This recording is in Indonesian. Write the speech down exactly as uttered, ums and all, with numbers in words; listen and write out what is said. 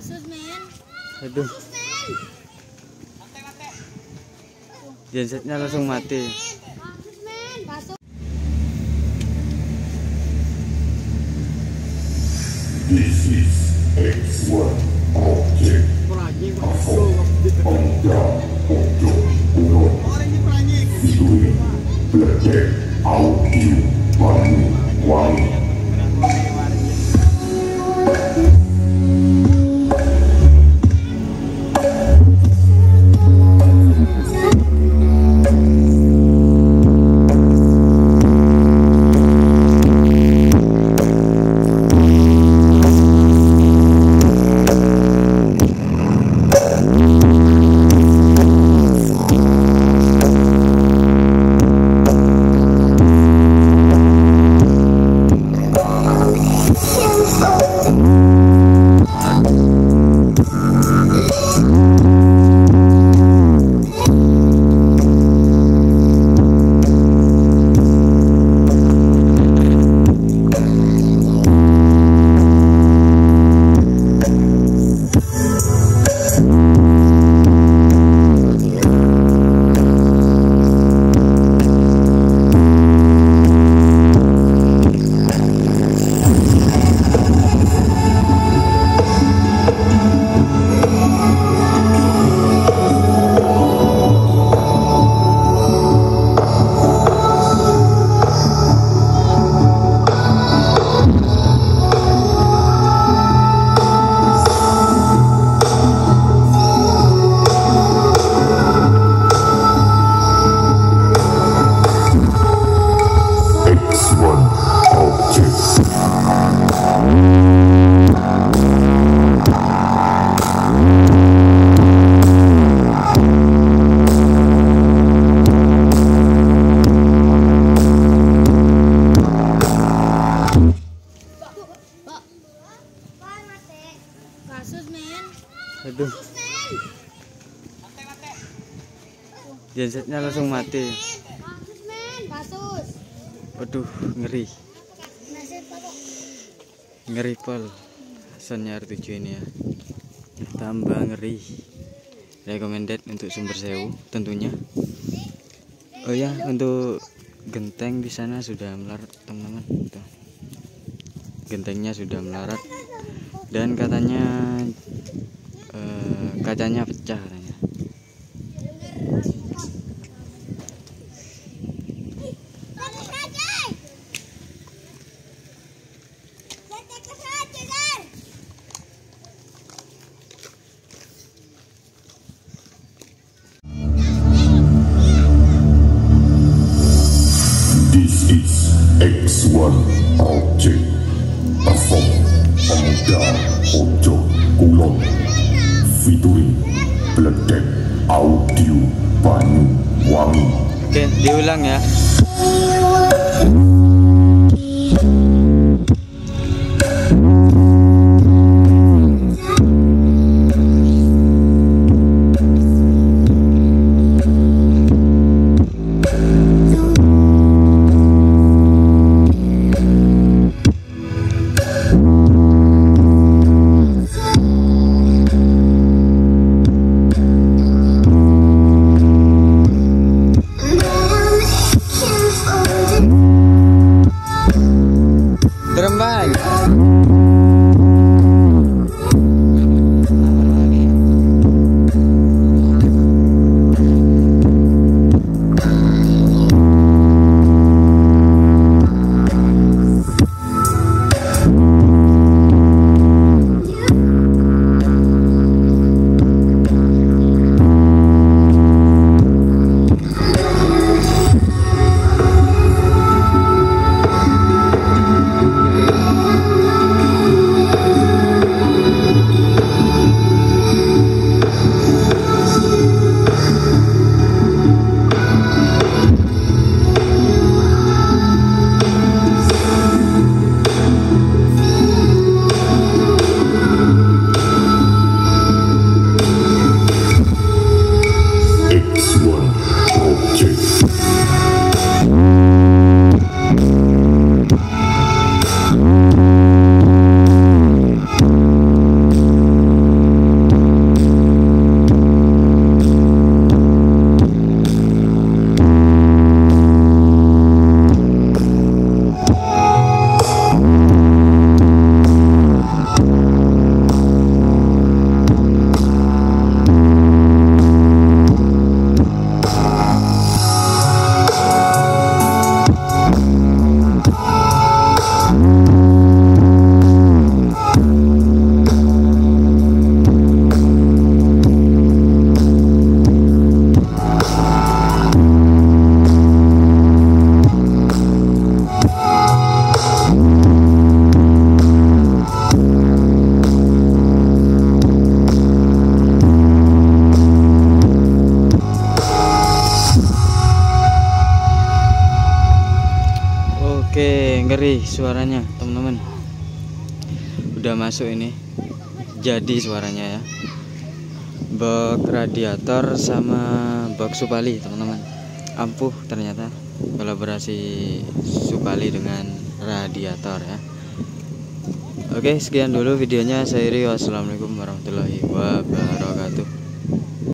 Asus, man. Aduh. Gensetnya langsung mati. This is X one object asal angkang untuk urut Siluin Blackjack audio baru wangi. Aduh. Gensetnya langsung mati. Aduh, ngeri. Ngeri pol. Sonnya R tujuh ini ya. Tambah ngeri. Recommended untuk Sumber Sewu tentunya. Oh ya, untuk genteng di sana sudah melarat, teman-teman. Gentengnya sudah melarat dan katanya Uh, kacanya pecah katanya. This is X one object asal angkang untuk kulon featuring Blackjack audio Banyu Wangi. Oke, diulang ya. Thank you. dari suaranya teman-teman. Udah masuk ini, jadi suaranya ya, bak radiator sama bak Supali teman-teman. Ampuh ternyata kolaborasi Supali dengan radiator ya. Oke, sekian dulu videonya. Saya Rio, assalamualaikum warahmatullahi wabarakatuh.